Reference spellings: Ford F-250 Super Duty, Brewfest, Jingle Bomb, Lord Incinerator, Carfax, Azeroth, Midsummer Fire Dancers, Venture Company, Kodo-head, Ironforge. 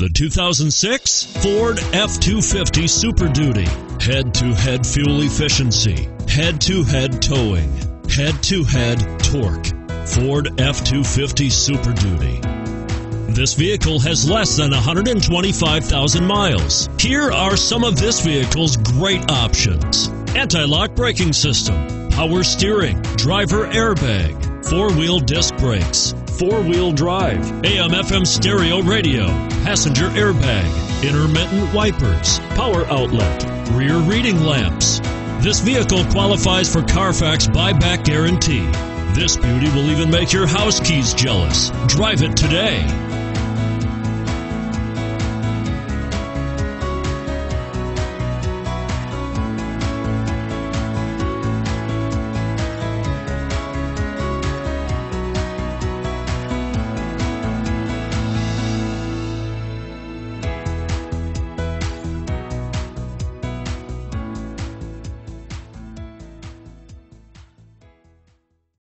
The 2006 Ford F-250 Super Duty. Head-to-head fuel efficiency, head-to-head towing, head-to-head torque. Ford F-250 Super Duty. This vehicle has less than 125,000 miles. Here are some of this vehicle's great options: anti-lock braking system, power steering, driver airbag, four-wheel disc brakes, four-wheel drive, AM/FM stereo radio, passenger airbag, intermittent wipers, power outlet, rear reading lamps. This vehicle qualifies for Carfax buyback guarantee. This beauty will even make your house keys jealous. Drive it today.